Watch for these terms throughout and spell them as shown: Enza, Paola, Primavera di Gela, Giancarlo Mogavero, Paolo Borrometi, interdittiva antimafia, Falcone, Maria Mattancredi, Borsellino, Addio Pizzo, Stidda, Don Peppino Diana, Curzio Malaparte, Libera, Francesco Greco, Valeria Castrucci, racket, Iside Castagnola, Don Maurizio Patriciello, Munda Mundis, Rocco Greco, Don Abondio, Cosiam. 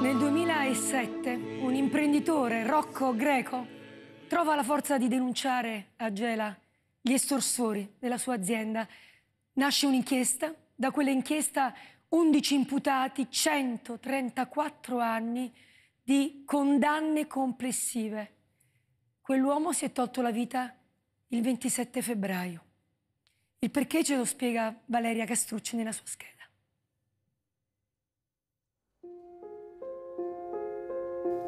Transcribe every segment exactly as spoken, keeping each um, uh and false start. Nel duemilasette un imprenditore, Rocco Greco, trova la forza di denunciare a Gela gli estorsori della sua azienda. Nasce un'inchiesta, da quell'inchiesta undici imputati, centotrentaquattro anni di condanne complessive. Quell'uomo si è tolto la vita il ventisette febbraio. Il perché ce lo spiega Valeria Castrucci nella sua scheda.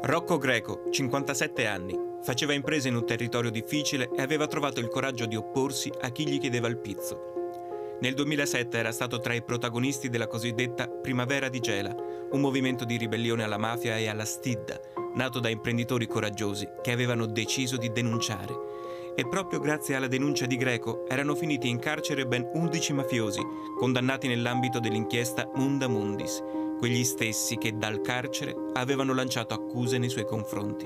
Rocco Greco, cinquantasette anni, faceva imprese in un territorio difficile e aveva trovato il coraggio di opporsi a chi gli chiedeva il pizzo. Nel duemilasette era stato tra i protagonisti della cosiddetta Primavera di Gela, un movimento di ribellione alla mafia e alla stidda, nato da imprenditori coraggiosi che avevano deciso di denunciare. E proprio grazie alla denuncia di Greco erano finiti in carcere ben undici mafiosi, condannati nell'ambito dell'inchiesta Munda Mundis, quegli stessi che dal carcere avevano lanciato accuse nei suoi confronti.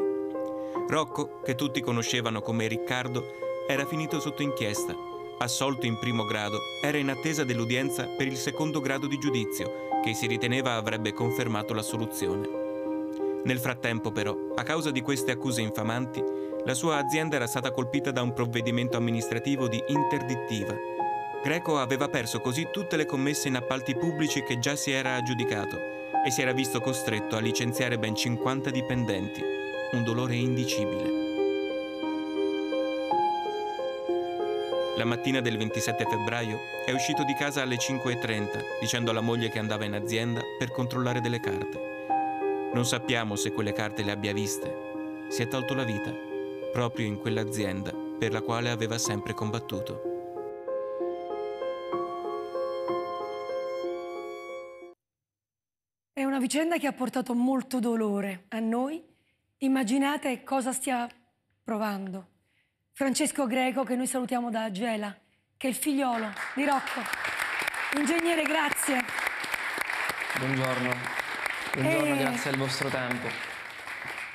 Rocco, che tutti conoscevano come Riccardo, era finito sotto inchiesta. Assolto in primo grado, era in attesa dell'udienza per il secondo grado di giudizio, che si riteneva avrebbe confermato l'assoluzione. Nel frattempo, però, a causa di queste accuse infamanti, la sua azienda era stata colpita da un provvedimento amministrativo di interdittiva. Greco aveva perso così tutte le commesse in appalti pubblici che già si era aggiudicato e si era visto costretto a licenziare ben cinquanta dipendenti. Un dolore indicibile. La mattina del ventisette febbraio è uscito di casa alle cinque e trenta, dicendo alla moglie che andava in azienda per controllare delle carte. Non sappiamo se quelle carte le abbia viste. Si è tolto la vita, proprio in quell'azienda per la quale aveva sempre combattuto. Una vicenda che ha portato molto dolore a noi. Immaginate cosa stia provando Francesco Greco, che noi salutiamo da Gela, che è il figliolo di Rocco. Ingegnere, grazie. Buongiorno, buongiorno e... grazie al vostro tempo.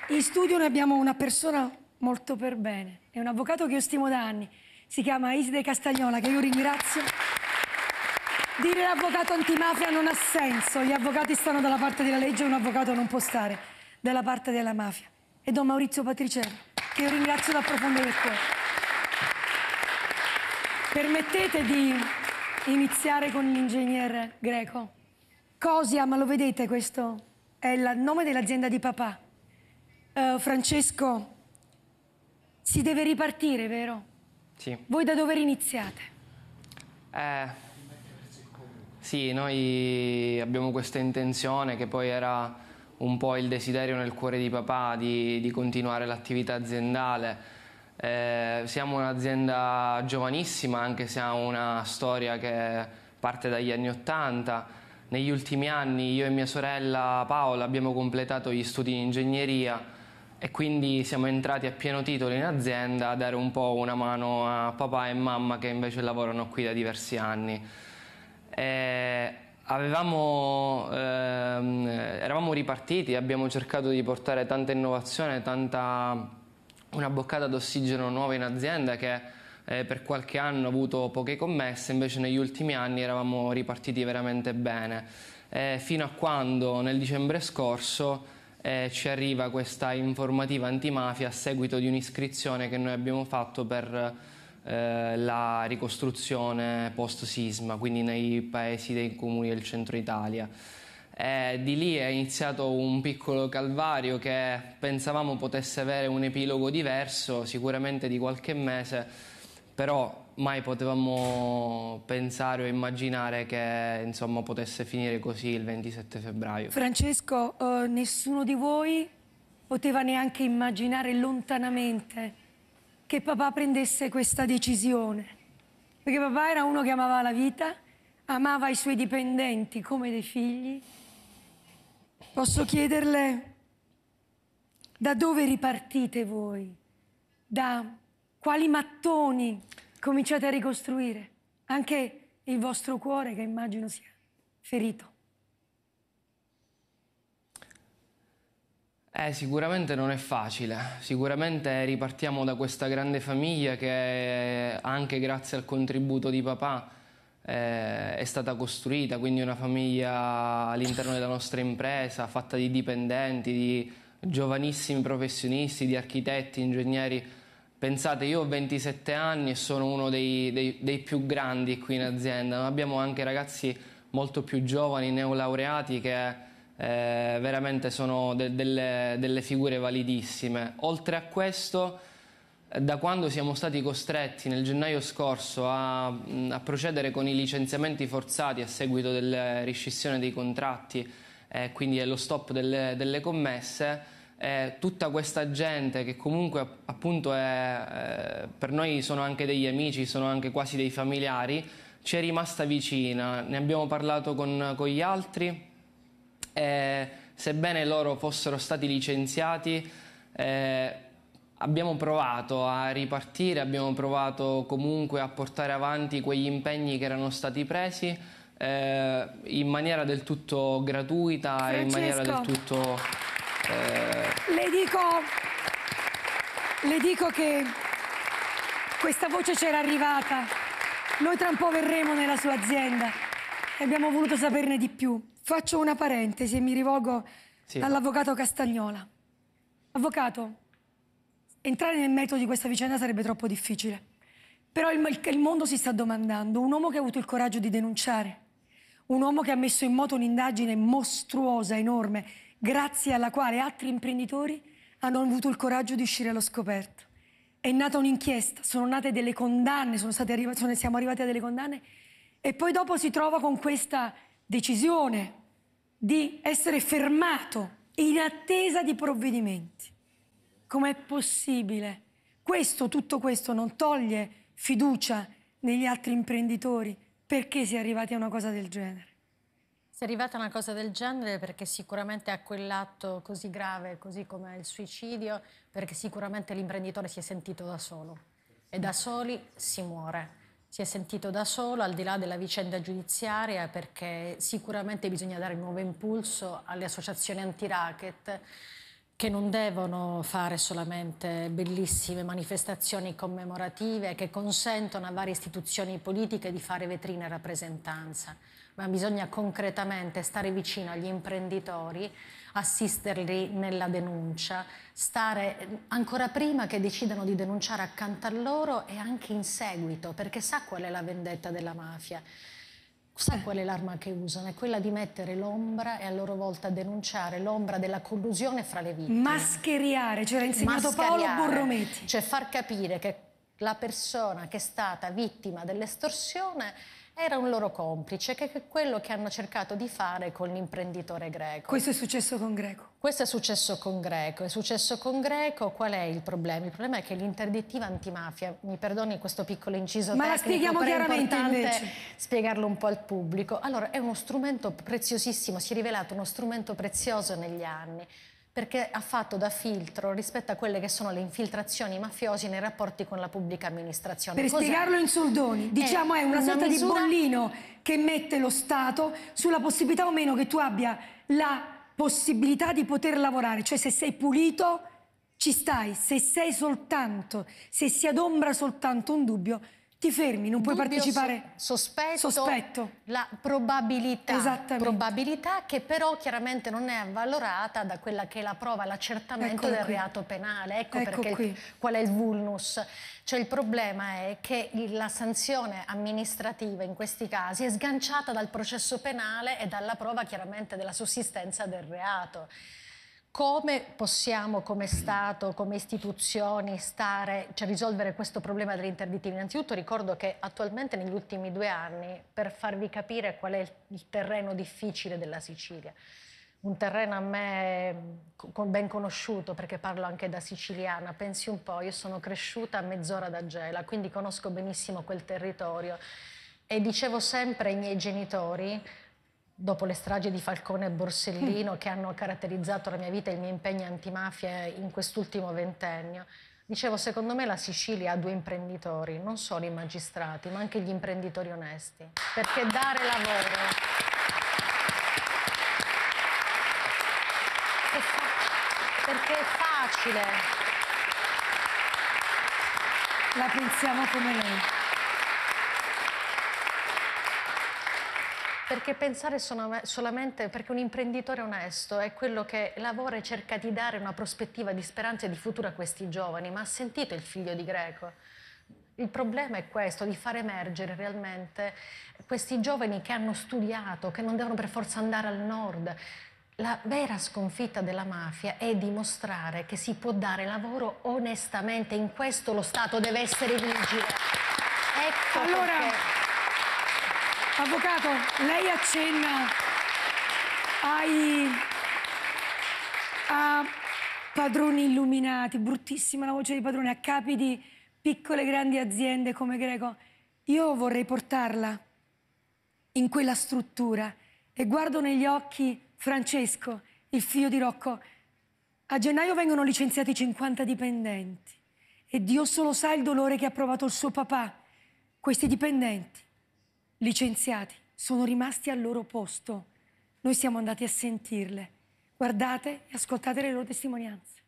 In studio ne abbiamo una persona molto per bene, è un avvocato che io stimo da anni, si chiama Iside Castagnola, che io ringrazio. Dire l'avvocato antimafia non ha senso, gli avvocati stanno dalla parte della legge e un avvocato non può stare dalla parte della mafia. E Don Maurizio Patriciello, che io ringrazio da profondo del cuore. Permettete di iniziare con l'ingegner Greco. Cosiam, lo vedete questo? È il nome dell'azienda di papà. Uh, Francesco, si deve ripartire, vero? Sì. Voi da dove iniziate? Eh... Sì, noi abbiamo questa intenzione, che poi era un po' il desiderio nel cuore di papà, di, di continuare l'attività aziendale. Eh, siamo un'azienda giovanissima, anche se ha una storia che parte dagli anni Ottanta. Negli ultimi anni io e mia sorella Paola abbiamo completato gli studi in ingegneria e quindi siamo entrati a pieno titolo in azienda a dare un po' una mano a papà e mamma, che invece lavorano qui da diversi anni. Eh, avevamo, ehm, eravamo ripartiti, abbiamo cercato di portare tanta innovazione, tanta, una boccata d'ossigeno nuova in azienda, che eh, per qualche anno ha avuto poche commesse, invece negli ultimi anni eravamo ripartiti veramente bene, eh, fino a quando nel dicembre scorso eh, ci arriva questa informativa antimafia a seguito di un'iscrizione che noi abbiamo fatto per la ricostruzione post-sisma, quindi nei paesi dei comuni del centro Italia. E di lì è iniziato un piccolo calvario che pensavamo potesse avere un epilogo diverso, sicuramente di qualche mese, però mai potevamo pensare o immaginare che, insomma, potesse finire così il ventisette febbraio. Francesco, eh, nessuno di voi poteva neanche immaginare lontanamente che papà prendesse questa decisione, perché papà era uno che amava la vita, amava i suoi dipendenti come dei figli. Posso chiederle da dove ripartite voi? Da quali mattoni cominciate a ricostruire? Anche il vostro cuore, che immagino sia ferito. Eh, sicuramente non è facile, sicuramente ripartiamo da questa grande famiglia che, anche grazie al contributo di papà, eh, è stata costruita, quindi una famiglia all'interno della nostra impresa fatta di dipendenti, di giovanissimi professionisti, di architetti, ingegneri. Pensate, io ho ventisette anni e sono uno dei, dei, dei più grandi qui in azienda. Abbiamo anche ragazzi molto più giovani, neolaureati, che eh, veramente sono de, delle, delle figure validissime. Oltre a questo, da quando siamo stati costretti nel gennaio scorso a, a procedere con i licenziamenti forzati a seguito della rescissione dei contratti, eh, quindi dello stop delle, delle commesse, eh, tutta questa gente che comunque appunto è, eh, per noi sono anche degli amici, sono anche quasi dei familiari, ci è rimasta vicina. Ne abbiamo parlato con, con gli altri e sebbene loro fossero stati licenziati, eh, abbiamo provato a ripartire, abbiamo provato comunque a portare avanti quegli impegni che erano stati presi eh, in maniera del tutto gratuita, Francesco, e in maniera del tutto... Eh... Le dico, le dico che questa voce c'era arrivata. Noi tra un po' verremo nella sua azienda e abbiamo voluto saperne di più. Faccio una parentesi e mi rivolgo sì. all'avvocato Castagnola. Avvocato... Entrare nel merito di questa vicenda sarebbe troppo difficile. Però il, il mondo si sta domandando. Un uomo che ha avuto il coraggio di denunciare. Un uomo che ha messo in moto un'indagine mostruosa, enorme, grazie alla quale altri imprenditori hanno avuto il coraggio di uscire allo scoperto. È nata un'inchiesta, sono nate delle condanne, sono state arriva, sono, siamo arrivati a delle condanne. E poi dopo si trova con questa decisione di essere fermato in attesa di provvedimenti. Com'è possibile? Questo, tutto questo non toglie fiducia negli altri imprenditori. Perché si è arrivati a una cosa del genere? Si è arrivata a una cosa del genere perché sicuramente a quell'atto così grave, così come il suicidio, perché sicuramente l'imprenditore si è sentito da solo. E da soli si muore. Si è sentito da solo, al di là della vicenda giudiziaria, perché sicuramente bisogna dare nuovo impulso alle associazioni anti-racket, che non devono fare solamente bellissime manifestazioni commemorative che consentono a varie istituzioni politiche di fare vetrina e rappresentanza, ma bisogna concretamente stare vicino agli imprenditori, assisterli nella denuncia, stare ancora prima che decidano di denunciare accanto a loro e anche in seguito, perché sa qual è la vendetta della mafia. Sa qual è l'arma che usano? È quella di mettere l'ombra e a loro volta denunciare l'ombra della collusione fra le vittime. Mascheriare, c'era insegnato Paolo Borrometi. Cioè far capire che la persona che è stata vittima dell'estorsione era un loro complice, che è quello che hanno cercato di fare con l'imprenditore Greco. Questo è successo con Greco. Questo è successo con Greco. È successo con Greco. Qual è il problema? Il problema è che l'interdittiva antimafia, mi perdoni questo piccolo inciso tecnico, ma la spieghiamo chiaramente invece. Spiegarlo un po' al pubblico. Allora, è uno strumento preziosissimo, si è rivelato uno strumento prezioso negli anni, perché ha fatto da filtro rispetto a quelle che sono le infiltrazioni mafiose nei rapporti con la pubblica amministrazione. Per spiegarlo in soldoni, diciamo è una sorta di bollino che mette lo Stato sulla possibilità o meno che tu abbia la possibilità di poter lavorare, cioè se sei pulito ci stai, se sei soltanto, se si adombra soltanto un dubbio, ti fermi, non puoi dubbio, partecipare. Sospetto, sospetto. La probabilità, probabilità che però chiaramente non è avvalorata da quella che è la prova, l'accertamento del qui. reato penale. Ecco, ecco perché il, qual è il vulnus. Cioè il problema è che la sanzione amministrativa in questi casi è sganciata dal processo penale e dalla prova chiaramente della sussistenza del reato. Come possiamo, come Stato, come istituzioni, stare, cioè risolvere questo problema dell'interdittiva? Innanzitutto ricordo che attualmente negli ultimi due anni, per farvi capire qual è il terreno difficile della Sicilia, un terreno a me ben conosciuto perché parlo anche da siciliana, pensi un po', io sono cresciuta a mezz'ora da Gela, quindi conosco benissimo quel territorio e dicevo sempre ai miei genitori, dopo le stragi di Falcone e Borsellino che hanno caratterizzato la mia vita e il mio impegno antimafia in quest'ultimo ventennio, dicevo, secondo me la Sicilia ha due imprenditori, non solo i magistrati, ma anche gli imprenditori onesti, perché dare lavoro... Perché è facile. La pensiamo come lei. Perché pensare solamente, perché un imprenditore onesto è quello che lavora e cerca di dare una prospettiva di speranza e di futuro a questi giovani. Ma ha sentito il figlio di Greco? Il problema è questo, di far emergere realmente questi giovani che hanno studiato, che non devono per forza andare al nord. La vera sconfitta della mafia è dimostrare che si può dare lavoro onestamente. In questo lo Stato deve essere vigile. Ecco allora, perché... Avvocato, lei accenna ai... a padroni illuminati, bruttissima la voce di padroni, a capi di piccole e grandi aziende come Greco. Io vorrei portarla in quella struttura e guardo negli occhi Francesco, il figlio di Rocco. A gennaio vengono licenziati cinquanta dipendenti e Dio solo sa il dolore che ha provato il suo papà. Questi dipendenti, licenziati, sono rimasti al loro posto. Noi siamo andati a sentirle. Guardate e ascoltate le loro testimonianze.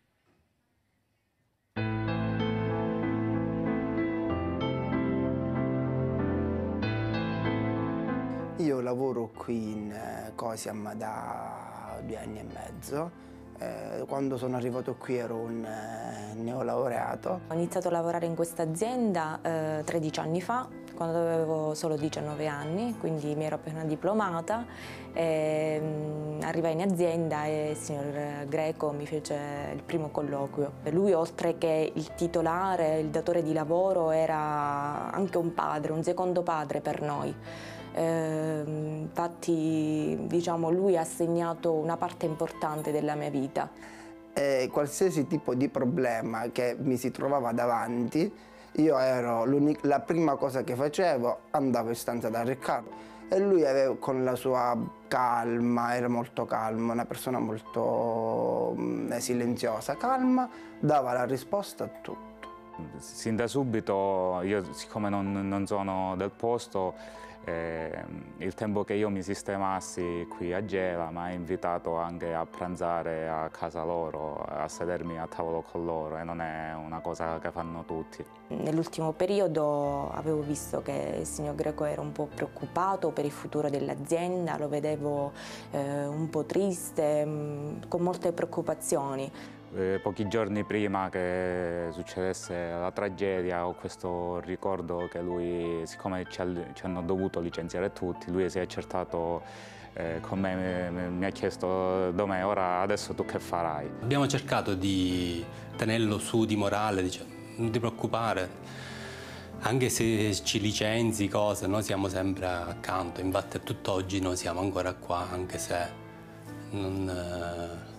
Io lavoro qui in Cosiam da due anni e mezzo. Eh, quando sono arrivato qui ero un eh, neolaureato. Ho iniziato a lavorare in questa azienda eh, tredici anni fa, quando avevo solo diciannove anni, quindi mi ero appena diplomata. E, mh, arrivai in azienda e il signor Greco mi fece il primo colloquio. Lui, oltre che il titolare, il datore di lavoro, era anche un padre, un secondo padre per noi. Eh, infatti, diciamo, lui ha segnato una parte importante della mia vita. E qualsiasi tipo di problema che mi si trovava davanti, io ero la prima cosa che facevo, andavo in stanza da Riccardo. E lui aveva, con la sua calma, era molto calmo, una persona molto mh, silenziosa, calma, dava la risposta a tutto. Sin da subito, io siccome non, non sono del posto, eh, il tempo che io mi sistemassi qui a Gela mi ha invitato anche a pranzare a casa loro, a sedermi a tavolo con loro, e non è una cosa che fanno tutti. Nell'ultimo periodo avevo visto che il signor Greco era un po' preoccupato per il futuro dell'azienda, lo vedevo eh, un po' triste, con molte preoccupazioni. Eh, pochi giorni prima che succedesse la tragedia ho questo ricordo che lui, siccome ci, ha, ci hanno dovuto licenziare tutti, lui si è accertato eh, con me, mi, mi ha chiesto: Domè, ora adesso tu che farai? Abbiamo cercato di tenerlo su di morale, dice, non ti preoccupare, anche se ci licenzi cose, noi siamo sempre accanto, infatti a tutt'oggi noi siamo ancora qua, anche se non... Eh...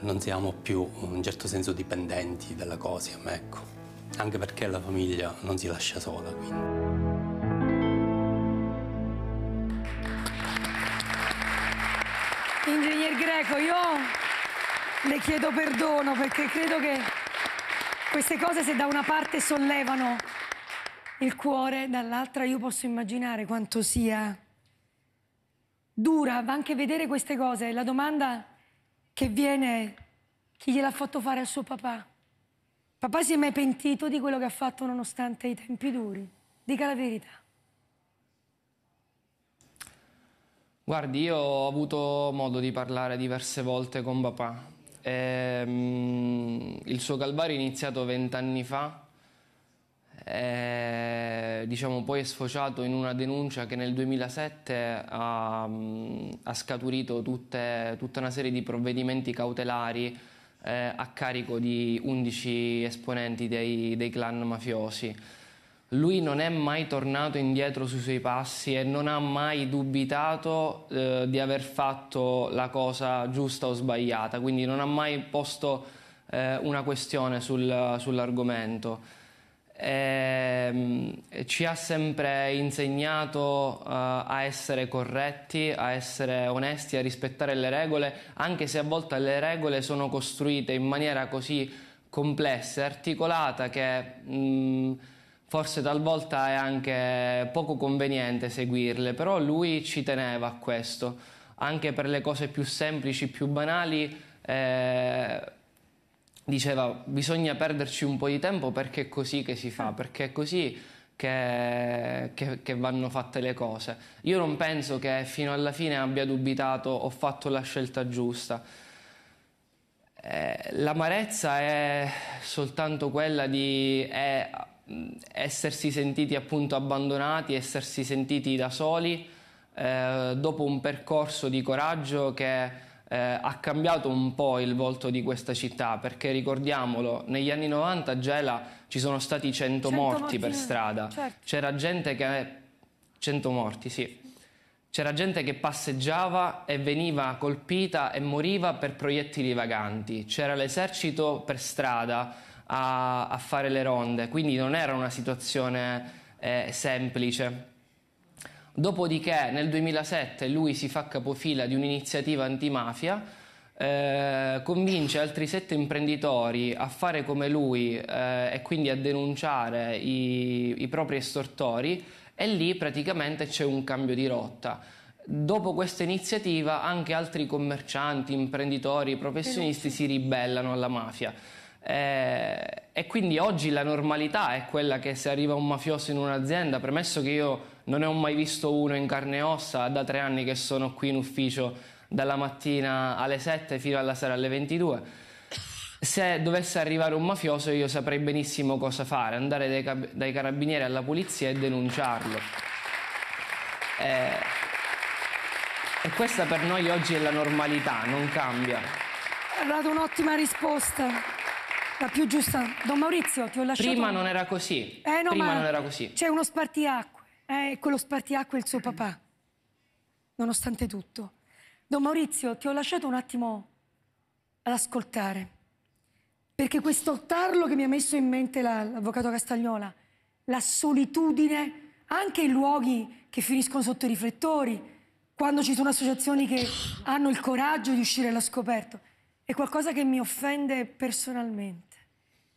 non siamo più, in un certo senso, dipendenti dalla Cosiam, ecco. Anche perché la famiglia non si lascia sola, quindi. Ingegner Greco, io le chiedo perdono perché credo che queste cose, se da una parte sollevano il cuore, dall'altra io posso immaginare quanto sia dura, ma anche vedere queste cose. La domanda che viene, chi gliel'ha fatto fare a suo papà? Papà si è mai pentito di quello che ha fatto nonostante i tempi duri? Dica la verità. Guardi, io ho avuto modo di parlare diverse volte con papà. Ehm, il suo calvario è iniziato vent'anni fa, e, diciamo, poi è sfociato in una denuncia che nel duemilasette ha, ha scaturito tutte, tutta una serie di provvedimenti cautelari eh, a carico di undici esponenti dei, dei clan mafiosi. Lui non è mai tornato indietro sui suoi passi e non ha mai dubitato eh, di aver fatto la cosa giusta o sbagliata, quindi non ha mai posto eh, una questione sul, sull'argomento. E ci ha sempre insegnato uh, a essere corretti, a essere onesti, a rispettare le regole, anche se a volte le regole sono costruite in maniera così complessa e articolata che mh, forse talvolta è anche poco conveniente seguirle, però lui ci teneva a questo, anche per le cose più semplici, più banali. eh, Diceva: bisogna perderci un po' di tempo perché è così che si fa, perché è così che, che, che vanno fatte le cose. Io non penso che fino alla fine abbia dubitato ho fatto la scelta giusta. Eh, l'amarezza è soltanto quella di è, essersi sentiti appunto abbandonati, essersi sentiti da soli, eh, dopo un percorso di coraggio che Eh, ha cambiato un po' il volto di questa città, perché ricordiamolo, negli anni novanta a Gela ci sono stati cento morti, morti per strada, certo. C'era gente che cento morti, sì. C'era gente che passeggiava e veniva colpita e moriva per proiettili vaganti, c'era l'esercito per strada a, a fare le ronde, quindi non era una situazione eh, semplice. Dopodiché nel duemilasette lui si fa capofila di un'iniziativa antimafia, eh, convince altri sette imprenditori a fare come lui eh, e quindi a denunciare i, i propri estortori, e lì praticamente c'è un cambio di rotta. Dopo questa iniziativa anche altri commercianti, imprenditori, professionisti si ribellano alla mafia. Eh, e quindi oggi la normalità è quella che se arriva un mafioso in un'azienda, premesso che io non ne ho mai visto uno in carne e ossa, da tre anni che sono qui in ufficio dalla mattina alle sette fino alla sera alle ventidue, se dovesse arrivare un mafioso io saprei benissimo cosa fare, andare dai, dai carabinieri alla polizia e denunciarlo. Eh, e questa per noi oggi è la normalità, non cambia. Ha dato un'ottima risposta, la più giusta. Don Maurizio, ti ho lasciato... Prima non era così. Eh, no, prima non era così. C'è uno spartiacque. Eh, quello spartiacque è il suo papà, nonostante tutto. Don Maurizio, ti ho lasciato un attimo ad ascoltare, perché questo tarlo che mi ha messo in mente l'avvocato Castagnola, la solitudine, anche i luoghi che finiscono sotto i riflettori, quando ci sono associazioni che hanno il coraggio di uscire allo scoperto, è qualcosa che mi offende personalmente.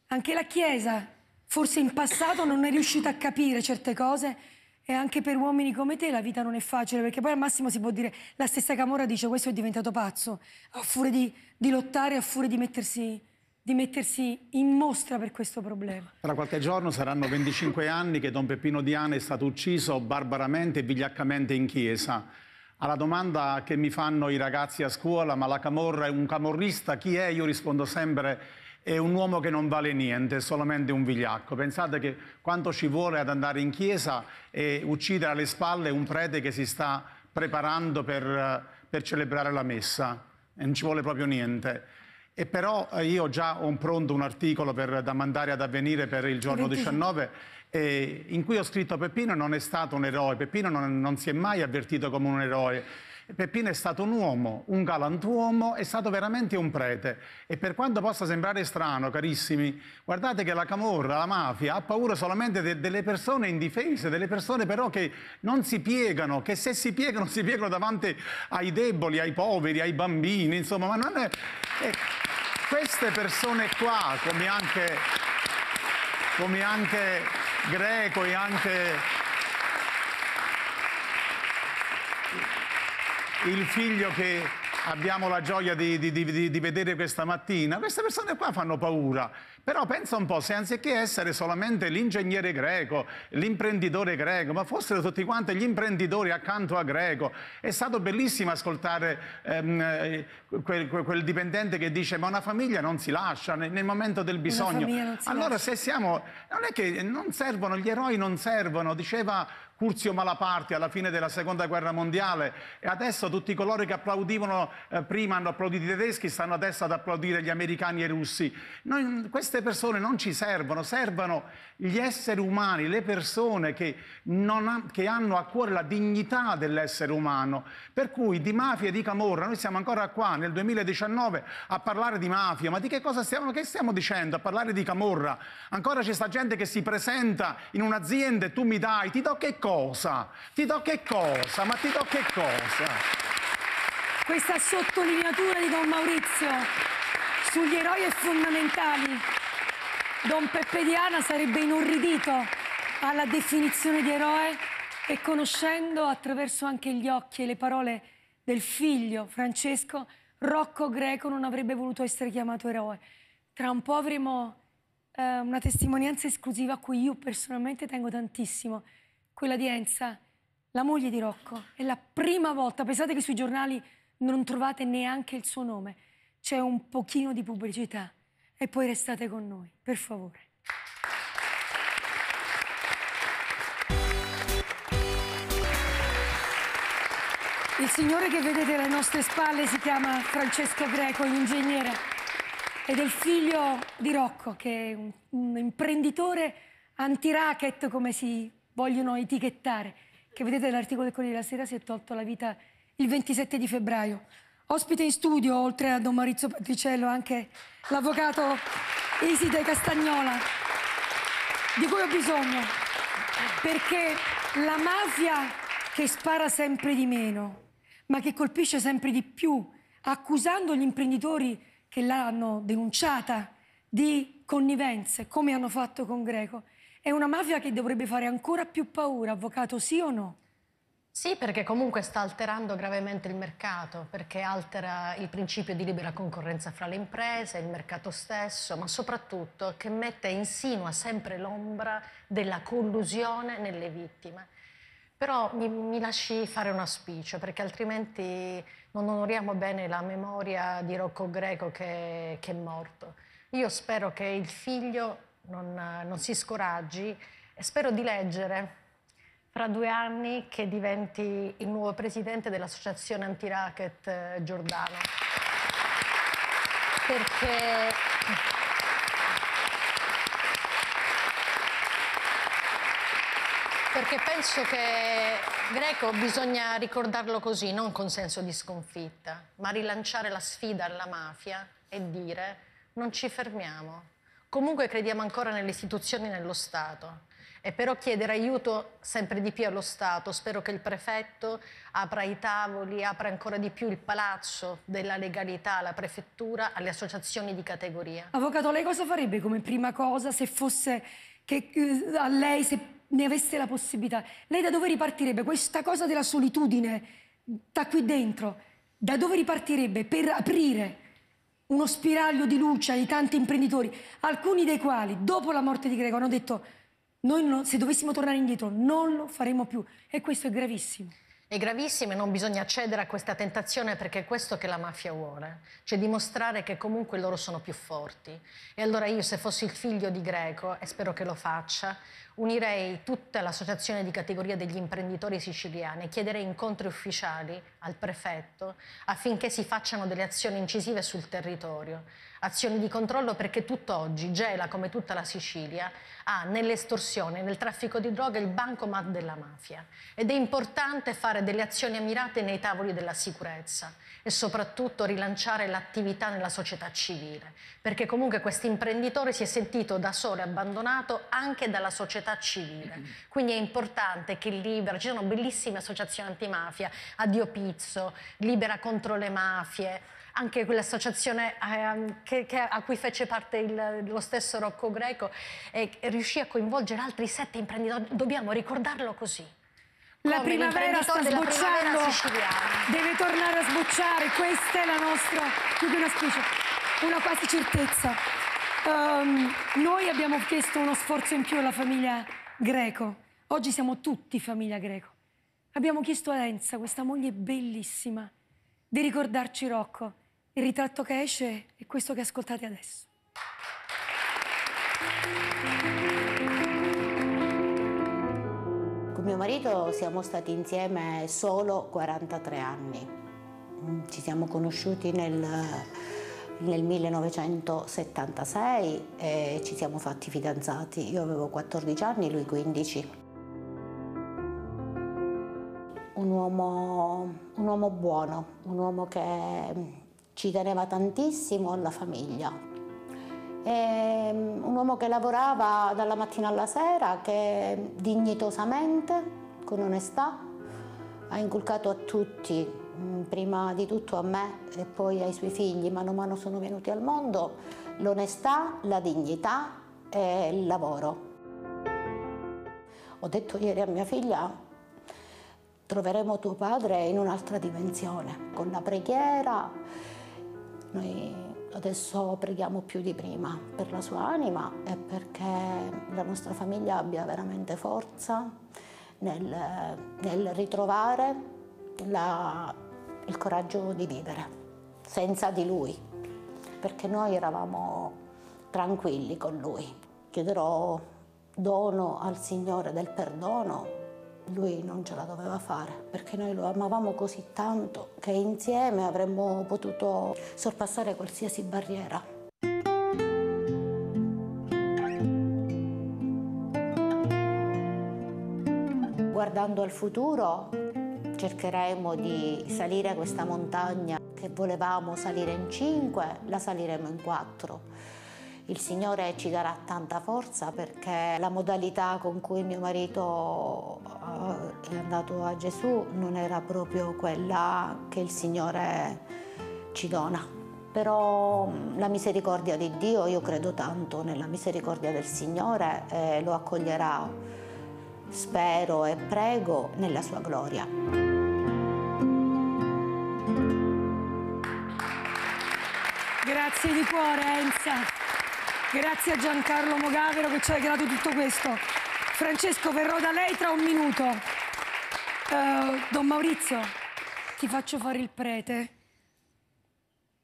Anche la Chiesa, forse in passato, non è riuscita a capire certe cose, e anche per uomini come te la vita non è facile, perché poi al massimo si può dire, la stessa Camorra dice questo è diventato pazzo, a furia di, di lottare, a furia di mettersi, di mettersi in mostra per questo problema. Tra qualche giorno saranno venticinque anni che Don Peppino Diana è stato ucciso barbaramente e vigliaccamente in chiesa. Alla domanda che mi fanno i ragazzi a scuola, ma la Camorra è un camorrista, chi è? Io rispondo sempre... è un uomo che non vale niente, è solamente un vigliacco. Pensate che quanto ci vuole ad andare in chiesa e uccidere alle spalle un prete che si sta preparando per, per celebrare la messa, e non ci vuole proprio niente. E però io già ho pronto un articolo per, da mandare ad Avvenire per il giorno diciannove, eh, in cui ho scritto: Peppino non è stato un eroe, Peppino non, non si è mai avvertito come un eroe. Peppino è stato un uomo, un galantuomo, è stato veramente un prete. E per quanto possa sembrare strano, carissimi, guardate che la Camorra, la mafia, ha paura solamente de delle persone indifese, delle persone però che non si piegano, che se si piegano si piegano davanti ai deboli, ai poveri, ai bambini, insomma. Ma non è... Eh, queste persone qua, come anche, come anche Greco e anche... il figlio che abbiamo la gioia di, di, di, di vedere questa mattina, queste persone qua fanno paura. Però pensa un po', se anziché essere solamente l'ingegnere Greco, l'imprenditore Greco, ma fossero tutti quanti gli imprenditori accanto a Greco. È stato bellissimo ascoltare ehm, quel, quel dipendente che dice ma una famiglia non si lascia nel momento del bisogno. Allora se siamo... non è che non servono, gli eroi non servono, diceva Curzio Malaparte alla fine della Seconda Guerra Mondiale, e adesso tutti coloro che applaudivano eh, prima, hanno applaudito i tedeschi, stanno adesso ad applaudire gli americani e i russi. Noi, queste persone non ci servono, servono gli esseri umani, le persone che, non ha, che hanno a cuore la dignità dell'essere umano. Per cui di mafia e di Camorra, noi siamo ancora qua nel duemiladiciannove a parlare di mafia, ma di che cosa stiamo, che stiamo dicendo? A parlare di Camorra. Ancora c'è sta gente che si presenta in un'azienda e tu mi dai, ti do che cosa? Cosa? Ti do che cosa? Ma ti do che cosa? Questa sottolineatura di Don Maurizio sugli eroi è fondamentale. Don Peppe Diana sarebbe inorridito alla definizione di eroe, e conoscendo attraverso anche gli occhi e le parole del figlio Francesco, Rocco Greco non avrebbe voluto essere chiamato eroe. Tra un po' avremo eh, una testimonianza esclusiva a cui io personalmente tengo tantissimo, quella di Enza, la moglie di Rocco. È la prima volta, pensate che sui giornali non trovate neanche il suo nome, c'è un pochino di pubblicità. E poi restate con noi, per favore. Il signore che vedete alle nostre spalle si chiama Francesco Greco, l'ingegnere, ed è il figlio di Rocco, che è un, un imprenditore anti-racket, come si vogliono etichettare, che vedete nell'articolo del Corriere della Sera si è tolto la vita il ventisette di febbraio. Ospite in studio, oltre a Don Maurizio Patriciello, anche l'avvocato Iside Castagnola, di cui ho bisogno, perché la mafia che spara sempre di meno, ma che colpisce sempre di più, accusando gli imprenditori che l'hanno denunciata di connivenze, come hanno fatto con Greco. È una mafia che dovrebbe fare ancora più paura, avvocato, sì o no? Sì, perché comunque sta alterando gravemente il mercato, perché altera il principio di libera concorrenza fra le imprese, il mercato stesso, ma soprattutto che mette in insinua sempre l'ombra della collusione nelle vittime. Però mi, mi lasci fare un auspicio, perché altrimenti non onoriamo bene la memoria di Rocco Greco che, che è morto. Io spero che il figlio non, non si scoraggi e spero di leggere fra due anni che diventi il nuovo presidente dell'associazione anti-racket Giordano. Perché... Perché penso che Greco bisogna ricordarlo così, non con senso di sconfitta, ma rilanciare la sfida alla mafia e dire non ci fermiamo. Comunque crediamo ancora nelle istituzioni e nello Stato. E però chiedere aiuto sempre di più allo Stato. Spero che il prefetto apra i tavoli, apra ancora di più il palazzo della legalità alla prefettura, alle associazioni di categoria. Avvocato, lei cosa farebbe come prima cosa se fosse che eh, a lei... se... ne avesse la possibilità? Lei da dove ripartirebbe? Questa cosa della solitudine da qui dentro, da dove ripartirebbe per aprire uno spiraglio di luce ai tanti imprenditori, alcuni dei quali dopo la morte di Greco hanno detto noi non, se dovessimo tornare indietro non lo faremo più, e questo è gravissimo. È gravissimo e non bisogna cedere a questa tentazione, perché è questo che la mafia vuole, cioè dimostrare che comunque loro sono più forti. E allora io, se fossi il figlio di Greco, e spero che lo faccia, unirei tutta l'associazione di categoria degli imprenditori siciliani e chiederei incontri ufficiali al prefetto affinché si facciano delle azioni incisive sul territorio, azioni di controllo, perché tutt'oggi Gela, come tutta la Sicilia, ha nell'estorsione, nel traffico di droga il bancomat della mafia, ed è importante fare delle azioni ammirate nei tavoli della sicurezza e soprattutto rilanciare l'attività nella società civile, perché comunque questo imprenditore si è sentito da solo e abbandonato anche dalla società civile. Quindi è importante che Libera, ci sono bellissime associazioni antimafia, Addio Pizzo, Libera contro le mafie, anche quell'associazione eh, che, che, a cui fece parte il, lo stesso Rocco Greco, e eh, riuscì a coinvolgere altri sette imprenditori. Dobbiamo ricordarlo così. La primavera sta sbocciando, deve tornare a sbocciare, questa è la nostra, più che una specie, una quasi certezza. Um, noi abbiamo chiesto uno sforzo in più alla famiglia Greco, oggi siamo tutti famiglia Greco. Abbiamo chiesto a Enza, questa moglie bellissima, di ricordarci Rocco. Il ritratto che esce è questo che ascoltate adesso. Con mio marito siamo stati insieme solo quarantatré anni. Ci siamo conosciuti nel, nel millenovecentosettantasei e ci siamo fatti fidanzati. Io avevo quattordici anni, lui quindici. Un uomo, un uomo buono, un uomo che ci teneva tantissimo alla famiglia. È un uomo che lavorava dalla mattina alla sera, che dignitosamente, con onestà, ha inculcato a tutti, prima di tutto a me e poi ai suoi figli, mano a mano sono venuti al mondo, l'onestà, la dignità e il lavoro. Ho detto ieri a mia figlia, troveremo tuo padre in un'altra dimensione, con la preghiera. Noi Adesso preghiamo più di prima per la sua anima e perché la nostra famiglia abbia veramente forza nel, nel ritrovare la, il coraggio di vivere senza di lui, perché noi eravamo tranquilli con lui. Chiederò dono al Signore del perdono. Lui non ce la doveva fare, perché noi lo amavamo così tanto che insieme avremmo potuto sorpassare qualsiasi barriera. Guardando al futuro cercheremo di salire questa montagna che volevamo salire in cinque, la saliremo in quattro. Il Signore ci darà tanta forza, perché la modalità con cui mio marito è andato a Gesù non era proprio quella che il Signore ci dona. Però la misericordia di Dio, io credo tanto nella misericordia del Signore, e lo accoglierà, spero e prego, nella sua gloria. Grazie di cuore, Enza. Grazie a Giancarlo Mogavero che ci ha regalato tutto questo. Francesco, verrò da lei tra un minuto. Uh, Don Maurizio, ti faccio fare il prete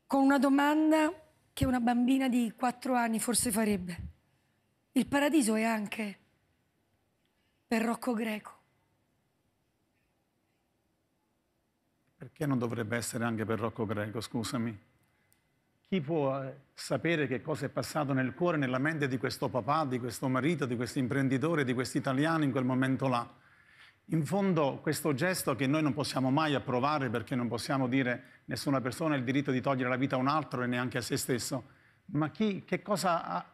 con una domanda che una bambina di quattro anni forse farebbe. Il paradiso è anche per Rocco Greco. Perché non dovrebbe essere anche per Rocco Greco, scusami? Chi può sapere che cosa è passato nel cuore, nella mente di questo papà, di questo marito, di questo imprenditore, di questi italiani in quel momento là? In fondo questo gesto che noi non possiamo mai approvare, perché non possiamo dire nessuna persona ha il diritto di togliere la vita a un altro e neanche a se stesso, ma chi, che cosa ha,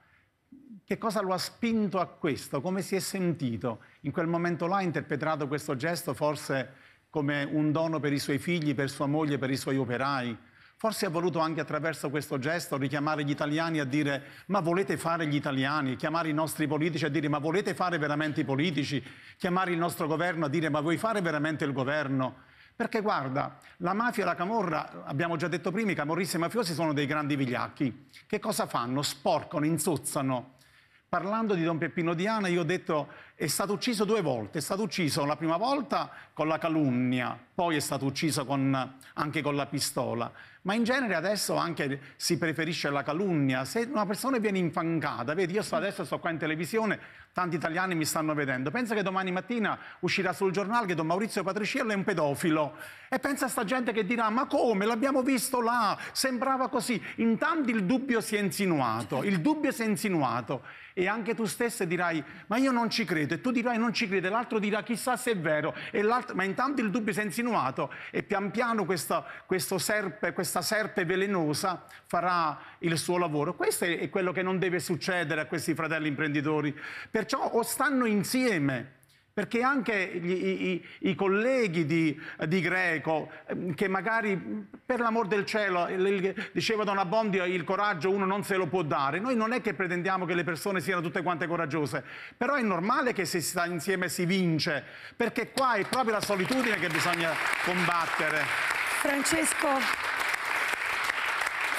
che cosa lo ha spinto a questo? Come si è sentito? In quel momento là ha interpretato questo gesto forse come un dono per i suoi figli, per sua moglie, per i suoi operai. Forse ha voluto anche attraverso questo gesto richiamare gli italiani a dire ma volete fare gli italiani, chiamare i nostri politici a dire ma volete fare veramente i politici, chiamare il nostro governo a dire ma vuoi fare veramente il governo? Perché guarda, la mafia e la camorra, abbiamo già detto prima, i camorristi e i mafiosi sono dei grandi vigliacchi. Che cosa fanno? Sporcano, insozzano. Parlando di Don Peppino Diana, io ho detto è stato ucciso due volte, è stato ucciso la prima volta con la calunnia, poi è stato ucciso con, anche con la pistola, ma in genere adesso anche si preferisce la calunnia. Se una persona viene infancata, vedi, io sto adesso sto qua in televisione, tanti italiani mi stanno vedendo, pensa che domani mattina uscirà sul giornale che Don Maurizio Patriciello è un pedofilo e pensa a sta gente che dirà ma come, l'abbiamo visto là, sembrava così. Intanto il dubbio si è insinuato, il dubbio si è insinuato. E anche tu stessa dirai ma io non ci credo, e tu dirai non ci credo, l'altro dirà chissà se è vero, e ma intanto il dubbio si è insinuato e pian piano questa, questo serpe, questa serpe velenosa farà il suo lavoro. Questo è quello che non deve succedere a questi fratelli imprenditori, perciò o stanno insieme, perché anche gli, i, i colleghi di, di Greco, che magari per l'amor del cielo, il, diceva Don Abondio, il coraggio uno non se lo può dare. Noi non è che pretendiamo che le persone siano tutte quante coraggiose, però è normale che se si sta insieme si vince, perché qua è proprio la solitudine che bisogna combattere. Francesco,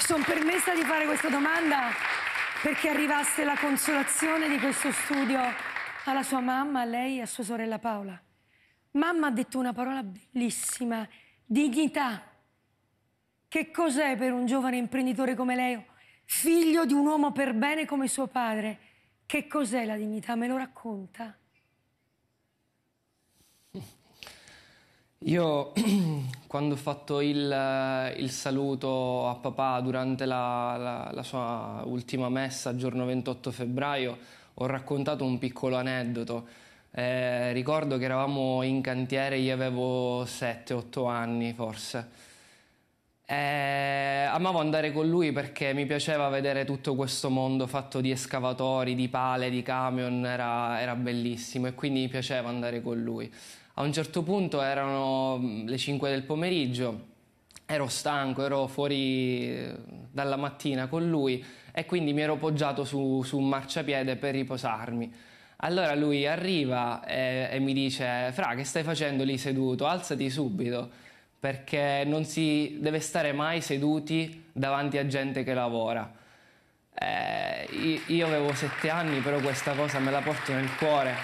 sono permessa di fare questa domanda perché arrivasse la consolazione di questo studio alla sua mamma, a lei e a sua sorella Paola. Mamma ha detto una parola bellissima, dignità. Che cos'è per un giovane imprenditore come lei, figlio di un uomo per bene come suo padre? Che cos'è la dignità? Me lo racconta? Io, quando ho fatto il, il saluto a papà durante la, la, la sua ultima messa, giorno ventotto febbraio, ho raccontato un piccolo aneddoto. Eh, ricordo che eravamo in cantiere, io avevo sette otto anni forse. Eh, amavo andare con lui perché mi piaceva vedere tutto questo mondo fatto di escavatori, di pale, di camion, era, era bellissimo e quindi mi piaceva andare con lui. A un certo punto erano le cinque del pomeriggio, ero stanco, ero fuori dalla mattina con lui e quindi mi ero poggiato su, su un marciapiede per riposarmi. Allora lui arriva e, e mi dice «Fra, che stai facendo lì seduto? Alzati subito!» perché non si deve stare mai seduti davanti a gente che lavora. Eh, io avevo sette anni, però questa cosa me la porto nel cuore.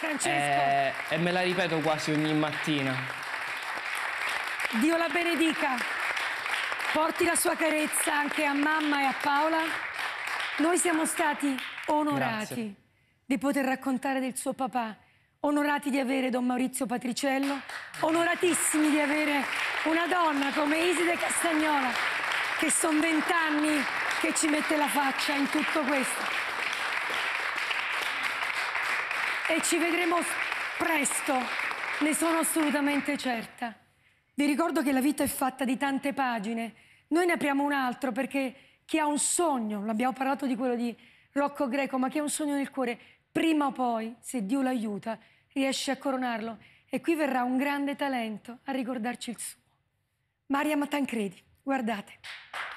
Francesco. Eh, e me la ripeto quasi ogni mattina. Dio la benedica. Porti la sua carezza anche a mamma e a Paola. Noi siamo stati onorati, grazie, di poter raccontare del suo papà. Onorati di avere Don Maurizio Patriciello, onoratissimi di avere una donna come Iside Castagnola, che sono vent'anni che ci mette la faccia in tutto questo. E ci vedremo presto, ne sono assolutamente certa. Vi ricordo che la vita è fatta di tante pagine. Noi ne apriamo un altro, perché chi ha un sogno, l'abbiamo parlato di quello di Rocco Greco, ma chi ha un sogno nel cuore, prima o poi, se Dio l'aiuta, riesce a coronarlo. E qui verrà un grande talento a ricordarci il suo. Maria Mattancredi, guardate.